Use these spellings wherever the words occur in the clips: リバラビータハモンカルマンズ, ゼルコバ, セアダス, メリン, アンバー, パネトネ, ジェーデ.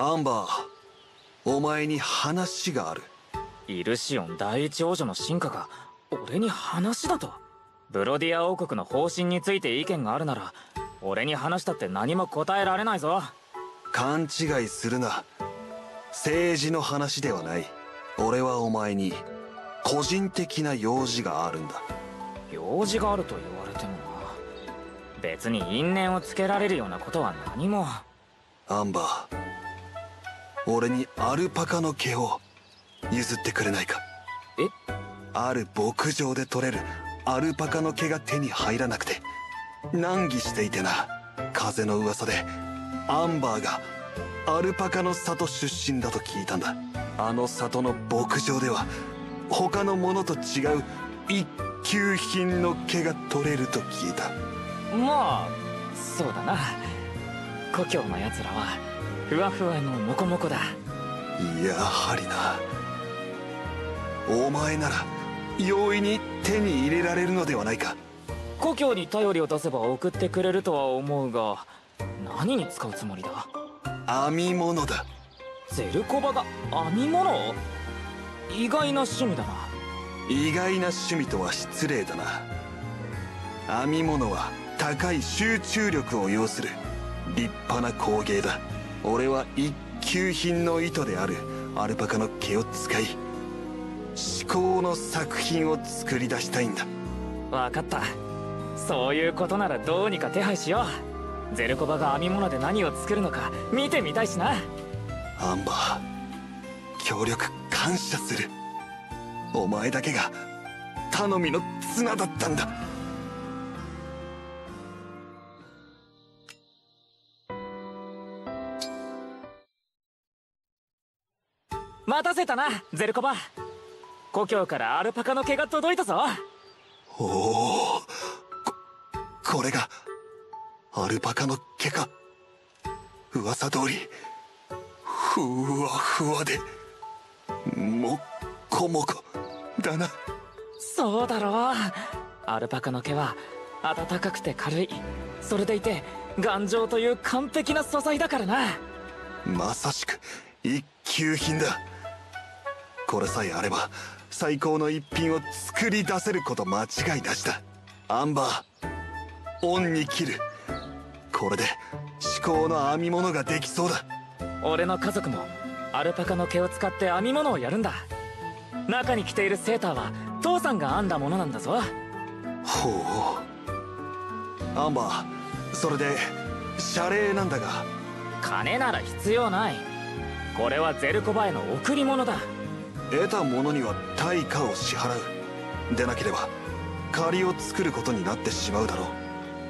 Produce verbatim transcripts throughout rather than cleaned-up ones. アンバー、お前に話がある。イルシオン第一王女の進化が俺に話だと？ブロディア王国の方針について意見があるなら俺に話したって何も答えられないぞ。勘違いするな。政治の話ではない。俺はお前に個人的な用事があるんだ。用事があると言われてもな。別に因縁をつけられるようなことは何も。アンバー、俺にアルパカの毛を譲ってくれないか？え？ある牧場で取れるアルパカの毛が手に入らなくて難儀していてな。風の噂でアンバーがアルパカの里出身だと聞いたんだ。あの里の牧場では他のものと違う一級品の毛が取れると聞いた。まあそうだな。故郷のやつらはふわふわのモコモコだ。やはりな。お前なら容易に手に入れられるのではないか。故郷に頼りを出せば送ってくれるとは思うが、何に使うつもりだ？編み物だ。ゼルコバが編み物？意外な趣味だな。意外な趣味とは失礼だな。編み物は高い集中力を要する立派な工芸だ。俺は一級品の糸であるアルパカの毛を使い至高の作品を作り出したいんだ。分かった。そういうことならどうにか手配しよう。ゼルコバが編み物で何を作るのか見てみたいしな。アンバー、協力感謝する。お前だけが頼みの綱だったんだ。待たせたな、ゼルコバ。故郷からアルパカの毛が届いたぞ。おお、ここれがアルパカの毛か。噂通りふわふわでもっこもこだな。そうだろう。アルパカの毛は暖かくて軽い、それでいて頑丈という完璧な素材だからな。まさしく一級品だ。これさえあれば最高の一品を作り出せること間違いなしだ。アンバー、恩に切る。これで至高の編み物ができそうだ。俺の家族もアルパカの毛を使って編み物をやるんだ。中に着ているセーターは父さんが編んだものなんだぞ。ほう。アンバー、それで謝礼なんだが。金なら必要ない。これはゼルコバへの贈り物だ。得たものには対価を支払う。でなければ借りを作ることになってしまうだろ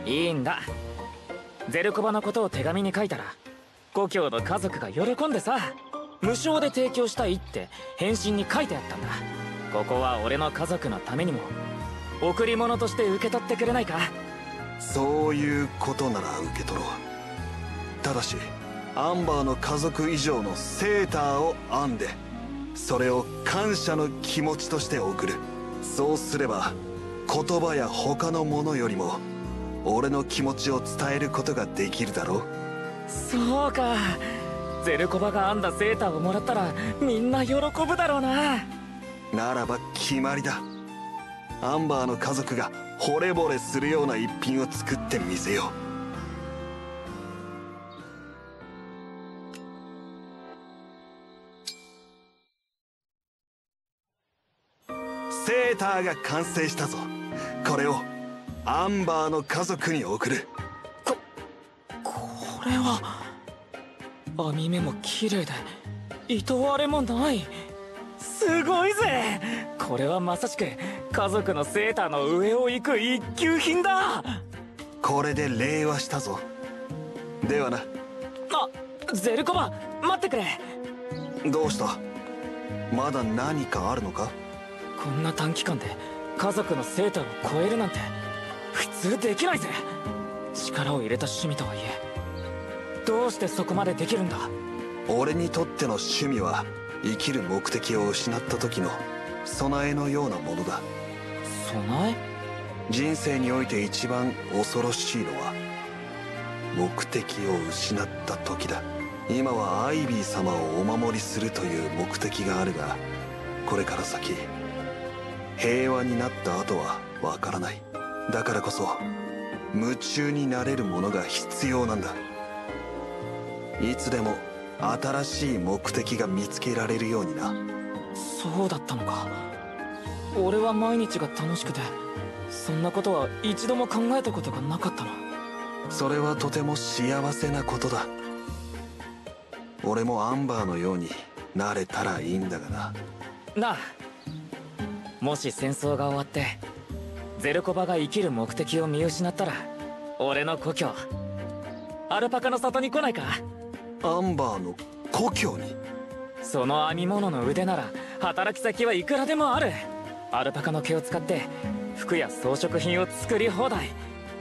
う。いいんだ。ゼルコバのことを手紙に書いたら故郷の家族が喜んでさ、無償で提供したいって返信に書いてあったんだ。ここは俺の家族のためにも贈り物として受け取ってくれないか？そういうことなら受け取ろう。ただしアンバーの家族以上のセーターを編んでそれを感謝の気持ちとして送る。そうすれば言葉や他のものよりも俺の気持ちを伝えることができるだろう。そうか。ゼルコバが編んだセーターをもらったらみんな喜ぶだろうな。ならば決まりだ。アンバーの家族が惚れ惚れするような一品を作ってみせよう。セーターが完成したぞ。これをアンバーの家族に送る。ここれは編み目も綺麗で糸割れもない。すごいぜ。これはまさしく家族のセーターの上を行く一級品だ。これで礼はしたぞ。ではな。あ、ゼルコバ、待ってくれ。どうした？まだ何かあるのか？こんな短期間で家族のセーターを超えるなんて普通できないぜ。力を入れた趣味とはいえどうしてそこまでできるんだ？俺にとっての趣味は生きる目的を失った時の備えのようなものだ。備え？人生において一番恐ろしいのは目的を失った時だ。今はアイビー様をお守りするという目的があるが、これから先平和になった後はわからない。だからこそ夢中になれるものが必要なんだ。いつでも新しい目的が見つけられるようにな。そうだったのか。俺は毎日が楽しくて、そんなことは一度も考えたことがなかったな。それはとても幸せなことだ。俺もアンバーのようになれたらいいんだがな。なあ、もし戦争が終わってゼルコバが生きる目的を見失ったら、俺の故郷アルパカの里に来ないか？アンバーの故郷に？その編み物の腕なら働き先はいくらでもある。アルパカの毛を使って服や装飾品を作り放題、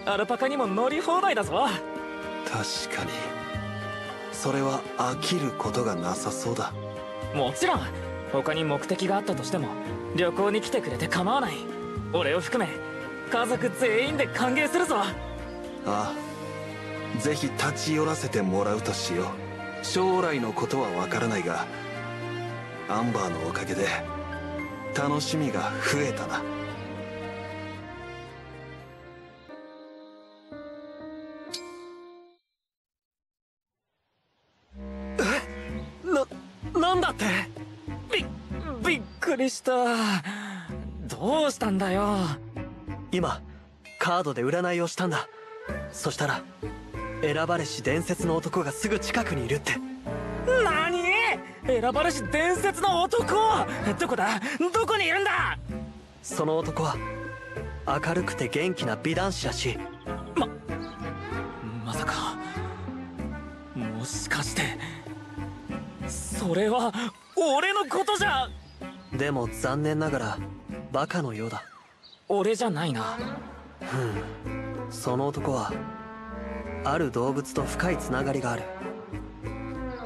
アルパカにも乗り放題だぞ。確かにそれは飽きることがなさそうだ。もちろん他に目的があったとしても旅行に来てくれて構わない。俺を含め家族全員で歓迎するぞ。ああ、ぜひ立ち寄らせてもらうとしよう。将来のことはわからないが、アンバーのおかげで楽しみが増えたな。どうしたんだよ。今カードで占いをしたんだ。そしたら選ばれし伝説の男がすぐ近くにいるって。何？選ばれし伝説の男？どこだ？どこにいるんだ？その男は明るくて元気な美男子らしい。ままさか、もしかしてそれは俺のことじゃ？でも残念ながらバカのようだ。俺じゃないな。うん、その男はある動物と深いつながりがある。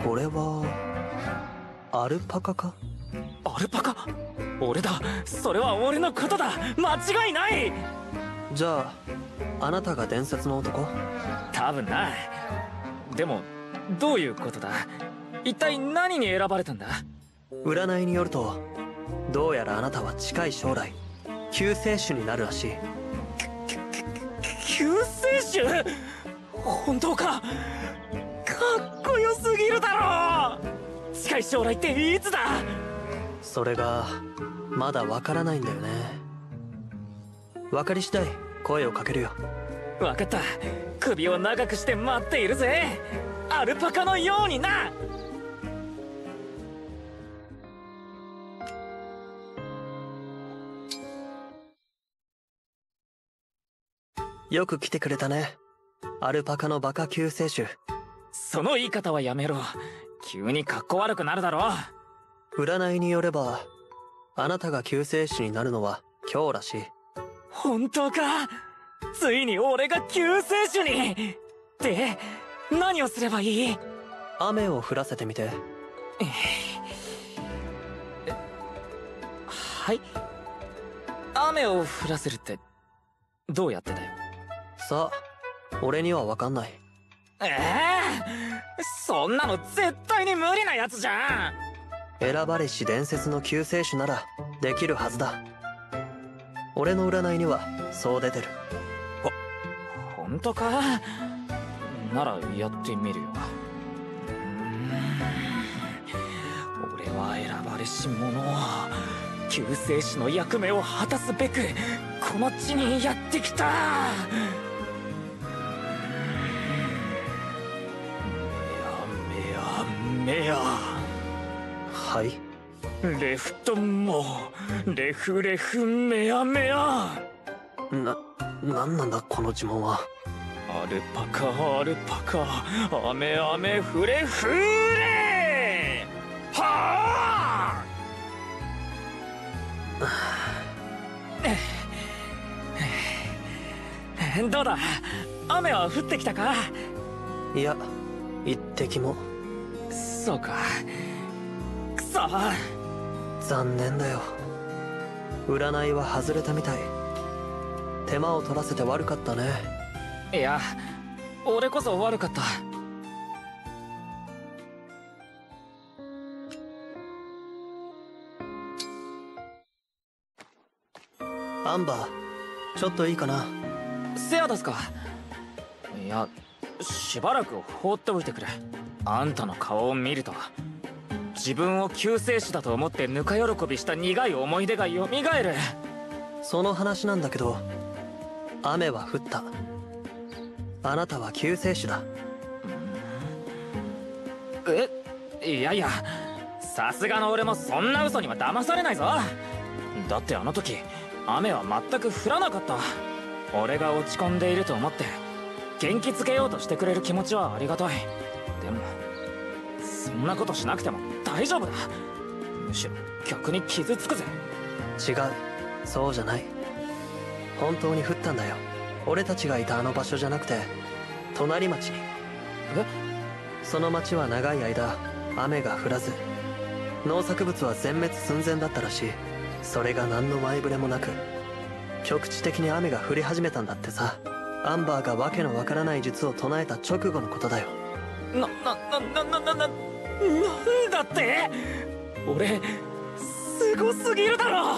これはアルパカか？アルパカ？俺だ。それは俺のことだ。間違いない。じゃああなたが伝説の男？多分な。でもどういうことだ？一体何に選ばれたんだ？占いによると、どうやらあなたは近い将来救世主になるらしい。救世主？本当か？かっこよすぎるだろう。近い将来っていつだ？それがまだわからないんだよね。わかり次第声をかけるよ。わかった。首を長くして待っているぜ。アルパカのようにな。よく来てくれたね、アルパカのバカ救世主。その言い方はやめろ。急に格好悪くなるだろう。占いによればあなたが救世主になるのは今日らしい。本当か？ついに俺が救世主に？で、何をすればいい？雨を降らせてみて。はい。雨を降らせるってどうやってだよ。さあ、俺には分かんない。ええー、そんなの絶対に無理なやつじゃん。選ばれし伝説の救世主ならできるはずだ。俺の占いにはそう出てる。ほ本当か？ならやってみるよ。俺は選ばれし者を、救世主の役目を果たすべくこの地にやってきた。めやめやめや。はい。レフトもレフレフめやめや。な、なんなんだこの呪文は。アルパカアルパカアメアメフレフレ。はあ。どうだ、雨は降ってきたか？いや、一滴も。そうか。くそ。残念だよ。占いは外れたみたい。手間を取らせて悪かったね。いや、俺こそ悪かった。アンバー、ちょっといいかな。セアダスか。いや、しばらく放っておいてくれ。あんたの顔を見ると自分を救世主だと思ってぬか喜びした苦い思い出がよみがえる。その話なんだけど、雨は降った。あなたは救世主だ。え、いやいや、さすがの俺もそんな嘘には騙されないぞ。だってあの時雨は全く降らなかった。俺が落ち込んでいると思って元気づけようとしてくれる気持ちはありがたい。でもそんなことしなくても大丈夫だ。むしろ逆に傷つくぜ。違う、そうじゃない。本当に降ったんだよ。俺たちがいたあの場所じゃなくて隣町に。え？その町は長い間雨が降らず、農作物は全滅寸前だったらしい。それが何の前触れもなく局地的に雨が降り始めたんだってさ。アンバーがわけのわからない術を唱えた直後のことだよ。な、な、な、な、な、な、な、なんだって。俺すごすぎるだろ。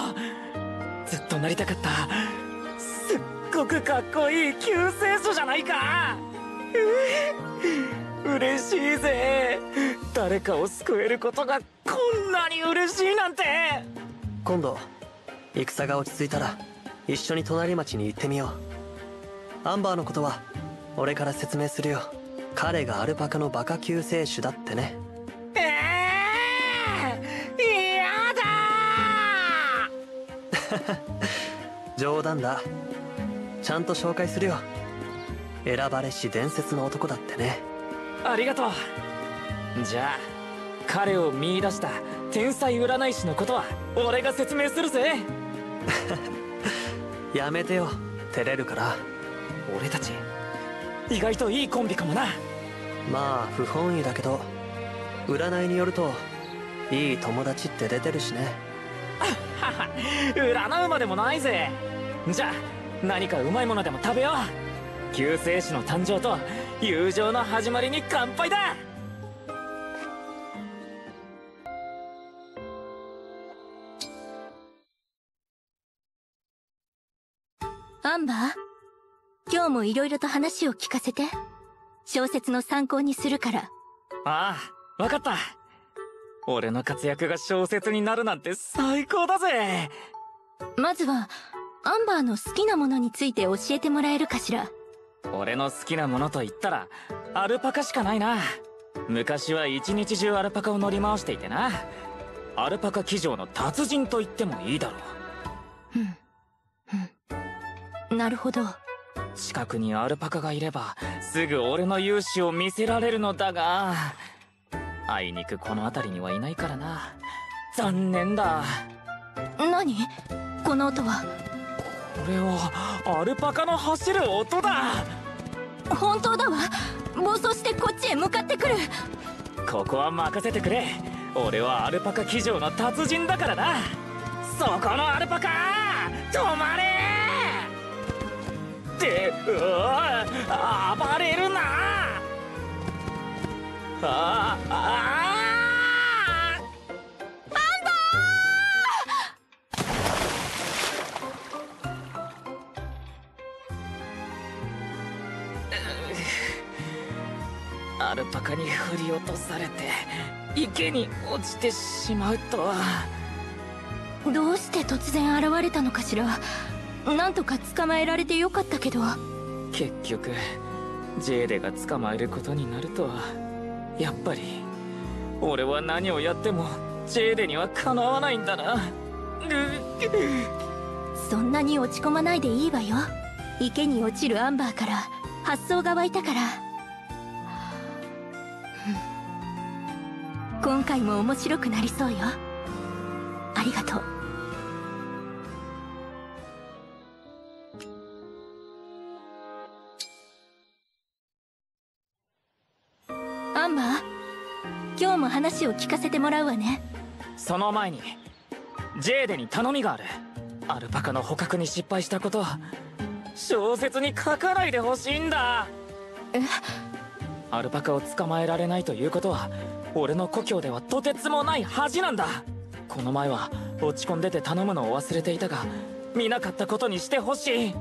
ずっとなりたかったすっごくかっこいい救世主じゃないか。嬉しいぜ。誰かを救えることがこんなに嬉しいなんて。今度戦が落ち着いたら一緒に隣町に行ってみよう。アンバーのことは俺から説明するよ。彼がアルパカのバカ救世主だってね。ええ、やだ冗談だ。ちゃんと紹介するよ。選ばれし伝説の男だってね。ありがとう。じゃあ彼を見出した天才占い師のことは俺が説明するぜやめてよ、照れるから。俺たち意外といいコンビかもな。まあ不本意だけど占いによるといい友達って出てるしね占うまでもないぜ。じゃあ何かうまいものでも食べよう。救世主の誕生と友情の始まりに乾杯だ。アンバー、今日もいろいろと話を聞かせて。小説の参考にするから。ああ、わかった。俺の活躍が小説になるなんて最高だぜ。まずはアンバーの好きなものについて教えてもらえるかしら。俺の好きなものと言ったらアルパカしかないな。昔は一日中アルパカを乗り回していてな。アルパカ騎乗の達人と言ってもいいだろう。うん、うん、なるほど。近くにアルパカがいればすぐ俺の勇姿を見せられるのだが、あいにくこの辺りにはいないからな。残念だ。何？この音は。これはアルパカの走る音だ。本当だわ。暴走してこっちへ向かってくる。ここは任せてくれ。俺はアルパカ騎乗の達人だからな。そこのアルパカ止まれって。うわ、暴れるな。ああああ、アルパカに振り落とされて池に落ちてしまうとは。どうして突然現れたのかしら。なんとか捕まえられてよかったけど。結局ジェーデが捕まえることになるとは。やっぱり俺は何をやってもジェーデにはかなわないんだな。そんなに落ち込まないでいいわよ。池に落ちるアンバーから発想が湧いたから。今回も面白くなりそうよ。ありがとう。アンバー、今日も話を聞かせてもらうわね。その前にジェーデに頼みがある。アルパカの捕獲に失敗したこと小説に書かないでほしいんだ。え？アルパカを捕まえられないということは俺の故郷ではとてつもない恥なんだ。この前は落ち込んでて頼むのを忘れていたが、見なかったことにしてほしい。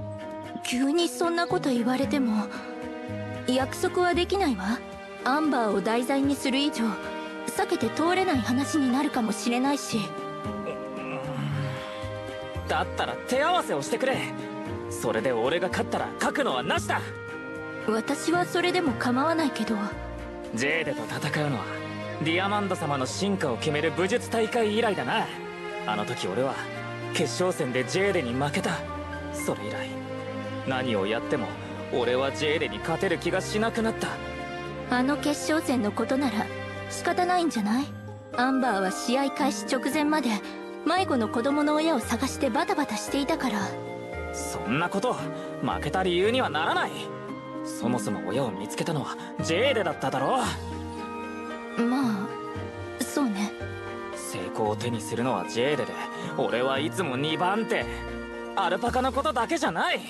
急にそんなこと言われても約束はできないわ。アンバーを題材にする以上避けて通れない話になるかもしれないし。だったら手合わせをしてくれ。それで俺が勝ったら書くのはなしだ。私はそれでも構わないけど。ジェーデと戦うのはディアマンド様の進化を決める武術大会以来だな。あの時俺は決勝戦でジェーデに負けた。それ以来何をやっても俺はジェーデに勝てる気がしなくなった。あの決勝戦のことなら仕方ないんじゃない？アンバーは試合開始直前まで迷子の子供の親を探してバタバタしていたから。そんなこと負けた理由にはならない。そもそも親を見つけたのはジェーデだっただろう。まあそうね。成功を手にするのはジェーデで、俺はいつもにばんて。アルパカのことだけじゃない。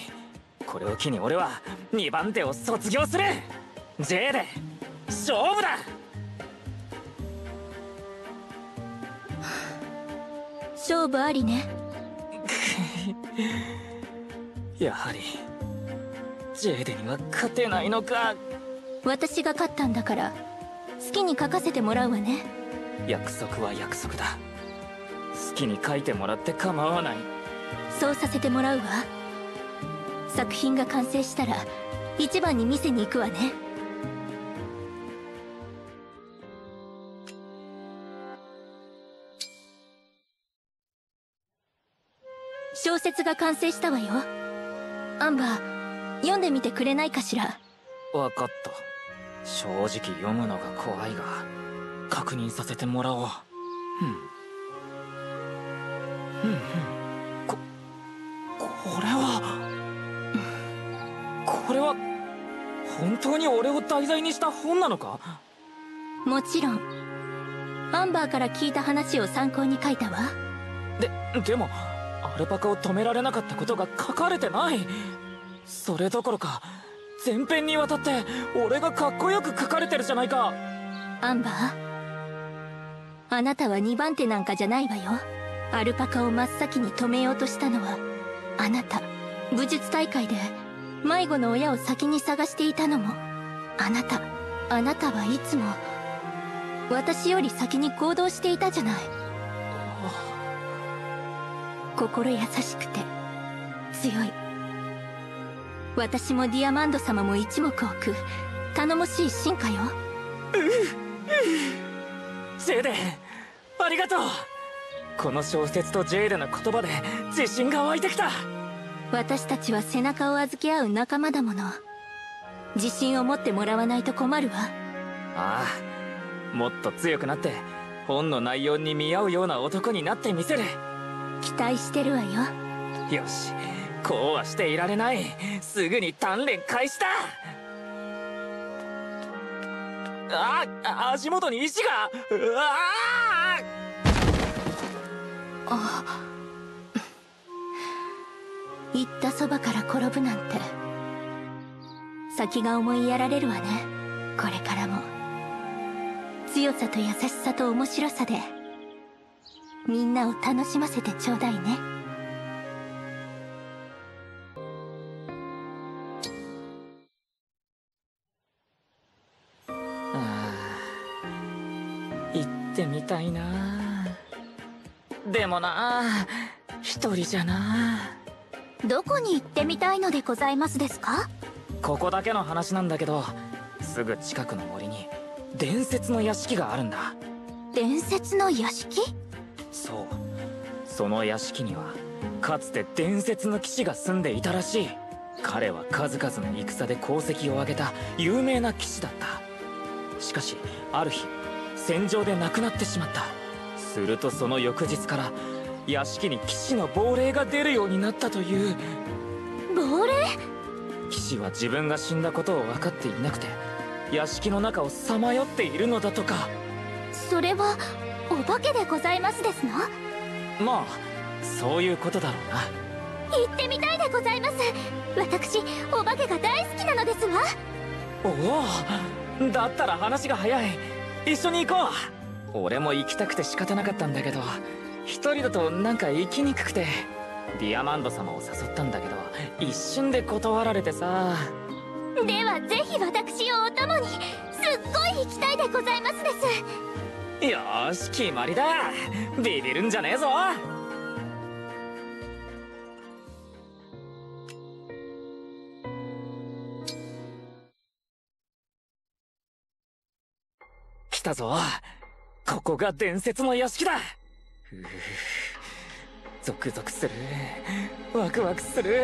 これを機に俺はにばんてを卒業する。ジェーデ勝負だ。勝負ありね。やはりジェーデには勝てないのか。私が勝ったんだから好きに書かせてもらうわね。約束は約束だ。好きに書いてもらって構わない。そうさせてもらうわ。作品が完成したら一番に見せに行くわね。小説が完成したわよ。アンバー、読んでみてくれないかしら。わかった。正直読むのが怖いが確認させてもらおう。うんうんうんここれはこれは本当に俺を題材にした本なのか。もちろんアンバーから聞いた話を参考に書いたわ。ででもアルパカを止められなかったことが書かれてない。それどころか全編にわたって俺がかっこよく書かれてるじゃないか。アンバー、あなたはにばんてなんかじゃないわよ。アルパカを真っ先に止めようとしたのはあなた。武術大会で迷子の親を先に探していたのもあなた。あなたはいつも私より先に行動していたじゃない。心優しくて強い。私もディアマンド様も一目置く頼もしい進化よ。ううジェーデ、ありがとう。この小説とジェーデの言葉で自信が湧いてきた。私たちは背中を預け合う仲間だもの。自信を持ってもらわないと困るわ。ああ、もっと強くなって本の内容に見合うような男になってみせる。期待してるわよ。よし、こうはしていられない。すぐに鍛錬開始だ。あ、足元に石が。うわあ行ったそばから転ぶなんて先が思いやられるわね。これからも強さと優しさと面白さでみんなを楽しませてちょうだいね。ああ、行ってみたいな。でもな、一人じゃな。どこに行ってみたいのでございますですか？ここだけの話なんだけど、すぐ近くの森に伝説の屋敷があるんだ。伝説の屋敷？そう、その屋敷にはかつて伝説の騎士が住んでいたらしい。彼は数々の戦で功績を挙げた有名な騎士だった。しかしある日戦場で亡くなってしまった。するとその翌日から屋敷に騎士の亡霊が出るようになったという。亡霊？騎士は自分が死んだことを分かっていなくて屋敷の中をさまよっているのだとか。それはお化けでございますですの？まあそういうことだろうな。行ってみたいでございます。私お化けが大好きなのですわ。おお、だったら話が早い。一緒に行こう。俺も行きたくて仕方なかったんだけど一人だとなんか行きにくくて。ディアマンド様を誘ったんだけど一瞬で断られてさ。ではぜひ私をお供に。すっごい行きたいでございますです。よーし決まりだ。ビビるんじゃねえぞ。来たぞ。ここが伝説の屋敷だ。ううゾクゾクする、ワクワクする、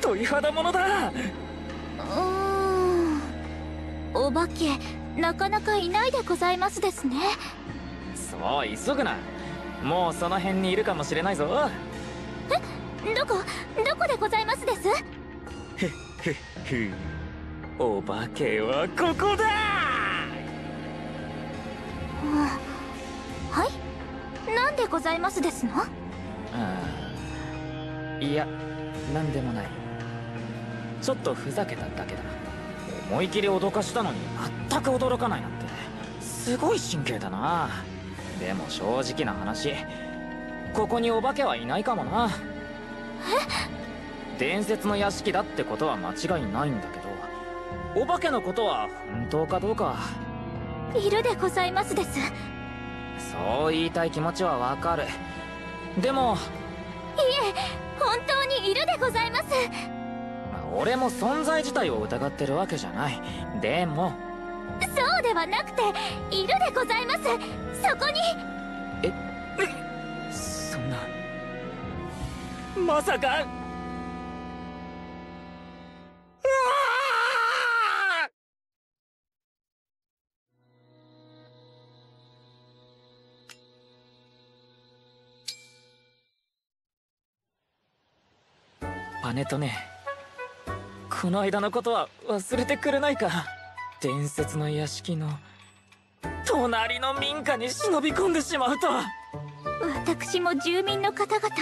鳥肌ものだ。おお化けなかなかいないでございますですね。そう急ぐな、もうその辺にいるかもしれないぞ。え、どこどこでございますです。ふっふっふ、お化けはここだ。はい、なんでございますですの。うん、いや何でもない、ちょっとふざけただけだ。思い切り脅かしたのに全く驚かないなんてすごい神経だな。でも正直な話、ここにお化けはいないかもな。え？伝説の屋敷だってことは間違いないんだけど、お化けのことは本当かどうか。いるでございますです。そう言いたい気持ちはわかる。でもいえ本当にいるでございます。俺も存在自体を疑ってるわけじゃない。でもそうではなくているでございます、そこに。えっ、そんな、まさか。姉とね、この間のことは忘れてくれないか。伝説の屋敷の隣の民家に忍び込んでしまうと。私も住民の方々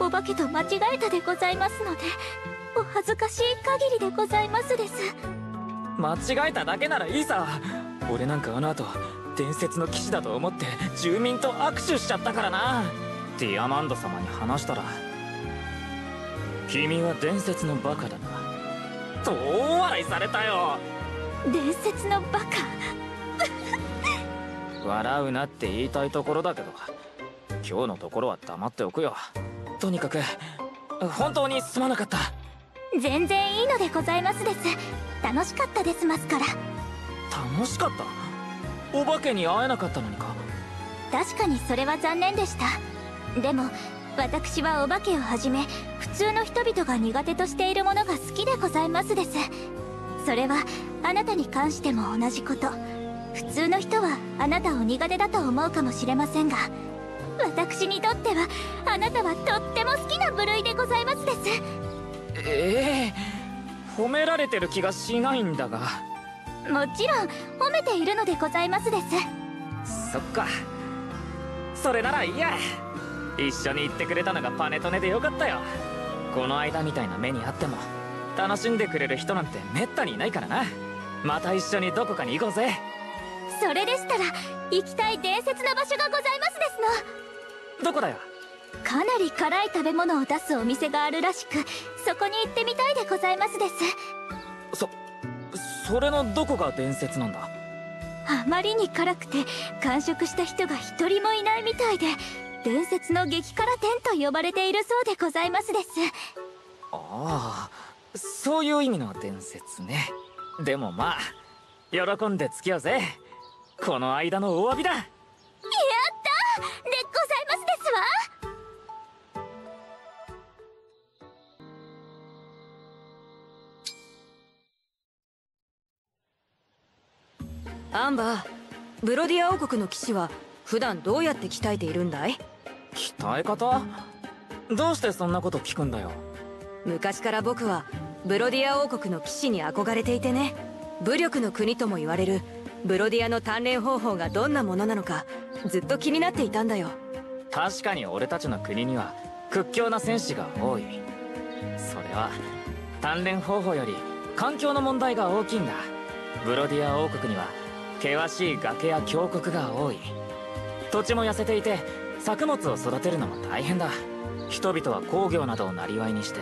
をお化けと間違えたでございますので、お恥ずかしい限りでございますです。間違えただけならいいさ。俺なんかあの後伝説の騎士だと思って住民と握手しちゃったからな。ディアマンド様に話したら、君は伝説のバカだなと大笑いされたよ。伝説のバカ笑うなって言いたいところだけど、今日のところは黙っておくよ。とにかく本当にすまなかった。全然いいのでございますです。楽しかったですますから。楽しかった？お化けに会えなかったのにか。確かにそれは残念でした。でも私はお化けをはじめ普通の人々が苦手としているものが好きでございますです。それはあなたに関しても同じこと。普通の人はあなたを苦手だと思うかもしれませんが、私にとってはあなたはとっても好きな部類でございますです。ええー、褒められてる気がしないんだが。もちろん褒めているのでございますです。そっか、それならいいや。一緒に行ってくれたのがパネトネでよかったよ。この間みたいな目にあっても楽しんでくれる人なんてめったにいないからな。また一緒にどこかに行こうぜ。それでしたら行きたい伝説の場所がございますですの。どこだよ。かなり辛い食べ物を出すお店があるらしく、そこに行ってみたいでございますです。そそれのどこが伝説なんだ。あまりに辛くて完食した人が一人もいないみたいで、伝説の激辛店と呼ばれているそうでございますです。ああ、そういう意味の伝説ね。でもまあ喜んで付き合うぜ。この間のお詫びだ。やったでございますですわ。アンバー、ブロディア王国の騎士は普段どうやって鍛えているんだい？鍛え方？どうしてそんなこと聞くんだよ。昔から僕はブロディア王国の騎士に憧れていてね、武力の国とも言われるブロディアの鍛錬方法がどんなものなのかずっと気になっていたんだよ。確かに俺たちの国には屈強な戦士が多い。それは鍛錬方法より環境の問題が大きいんだ。ブロディア王国には険しい崖や峡谷が多い。土地も痩せていて作物を育てるのも大変だ。人々は工業などをなりわいにして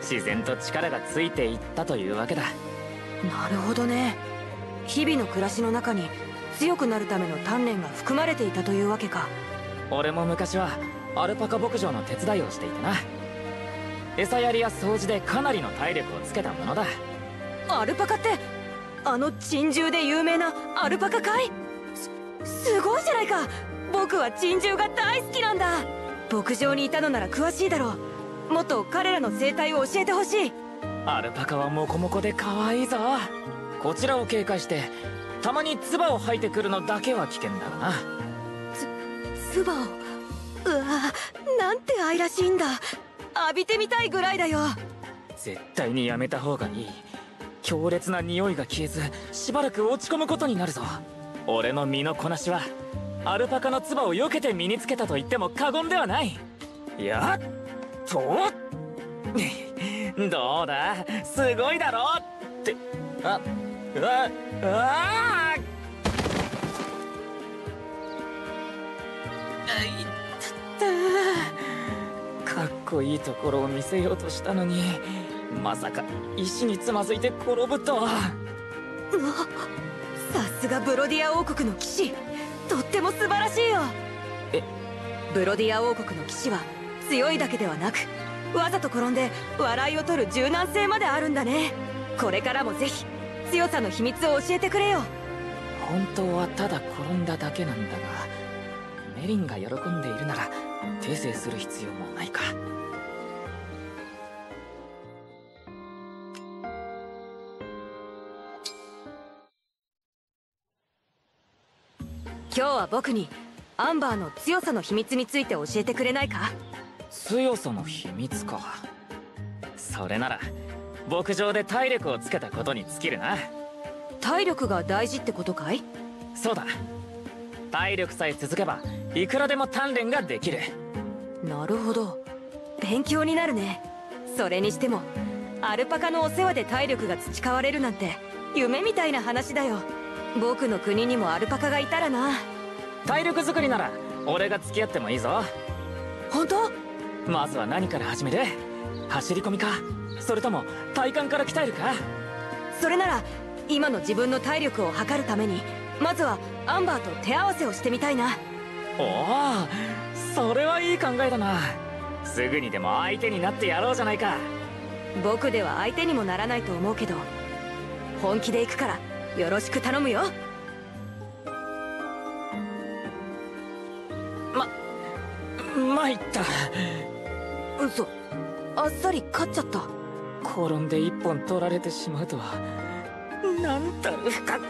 自然と力がついていったというわけだ。なるほどね。日々の暮らしの中に強くなるための鍛錬が含まれていたというわけか。俺も昔はアルパカ牧場の手伝いをしていたな。餌やりや掃除でかなりの体力をつけたものだ。アルパカってあの珍獣で有名なアルパカかい？す、すごいじゃないか。僕は珍獣が大好きなんだ。牧場にいたのなら詳しいだろう。もっと彼らの生態を教えてほしい。アルパカはモコモコで可愛いぞ。こちらを警戒してたまに唾を吐いてくるのだけは危険だな。つ唾を、うわぁ、なんて愛らしいんだ。浴びてみたいぐらいだよ。絶対にやめた方がいい。強烈な匂いが消えずしばらく落ち込むことになるぞ。俺の身のこなしはアルパカの唾を避けて身につけたと言っても過言ではない。やっとどうだ、すごいだろって。ああああったった。かっこいいところを見せようとしたのにまさか石につまずいて転ぶとは。うわ、さすがブロディア王国の騎士、とっても素晴らしいよ。え、ブロディア王国の騎士は強いだけではなくわざと転んで笑いを取る柔軟性まであるんだね。これからもぜひ強さの秘密を教えてくれよ。本当はただ転んだだけなんだが、メリンが喜んでいるなら訂正する必要もないか。今日は僕にアンバーの強さの秘密について教えてくれないか？強さの秘密か。それなら牧場で体力をつけたことに尽きるな。体力が大事ってことかい？そうだ。体力さえ続けばいくらでも鍛錬ができる。なるほど、勉強になるね。それにしてもアルパカのお世話で体力が培われるなんて夢みたいな話だよ。僕の国にもアルパカがいたらな。体力作りなら俺が付き合ってもいいぞ。本当？まずは何から始める？走り込みか、それとも体幹から鍛えるか？それなら今の自分の体力を測るためにまずはアンバーと手合わせをしてみたいな。おお、それはいい考えだな。すぐにでも相手になってやろうじゃないか。僕では相手にもならないと思うけど本気で行くからよろしく頼むよ。ま、参った。嘘、あっさり勝っちゃった。転んで一本取られてしまうとは。なんと深く。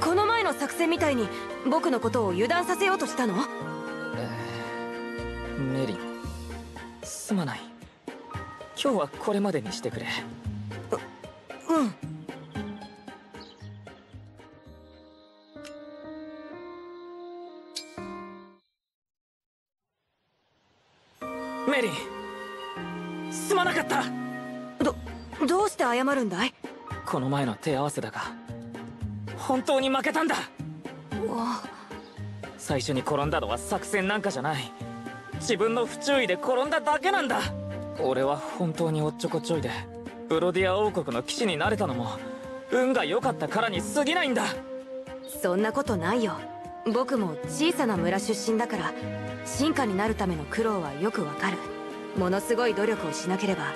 この前の作戦みたいに僕のことを油断させようとしたの？えー、メリン、すまない。今日はこれまでにしてくれ。う、うん。メリン、すまなかった。ど、どうして謝るんだい？この前の手合わせだが本当に負けたんだ。最初に転んだのは作戦なんかじゃない。自分の不注意で転んだだけなんだ。俺は本当におっちょこちょいでブロディア王国の騎士になれたのも運が良かったからに過ぎないんだ。そんなことないよ。僕も小さな村出身だから進化になるための苦労はよくわかる。ものすごい努力をしなければ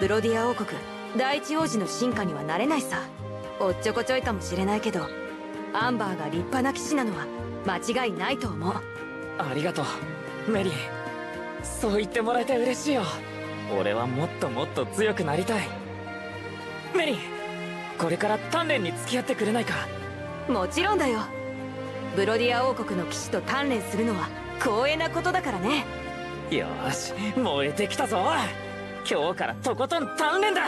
ブロディア王国第一王子の進化にはなれないさ。おっちょこちょいかもしれないけどアンバーが立派な騎士なのは間違いないと思う。ありがとうメリー、そう言ってもらえて嬉しいよ。俺はもっともっと強くなりたい。メリー、これから鍛錬に付き合ってくれないか？もちろんだよ。ブロディア王国の騎士と鍛錬するのは光栄なことだからね。よし、燃えてきたぞ。今日からとことん鍛錬だ。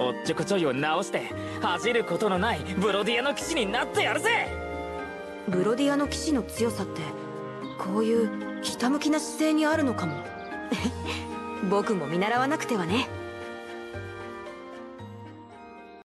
おっちょこちょいを直して恥じることのないブロディアの騎士になってやるぜ。ブロディアの騎士の強さってこういうひたむきな姿勢にあるのかも僕も見習わなくてはね。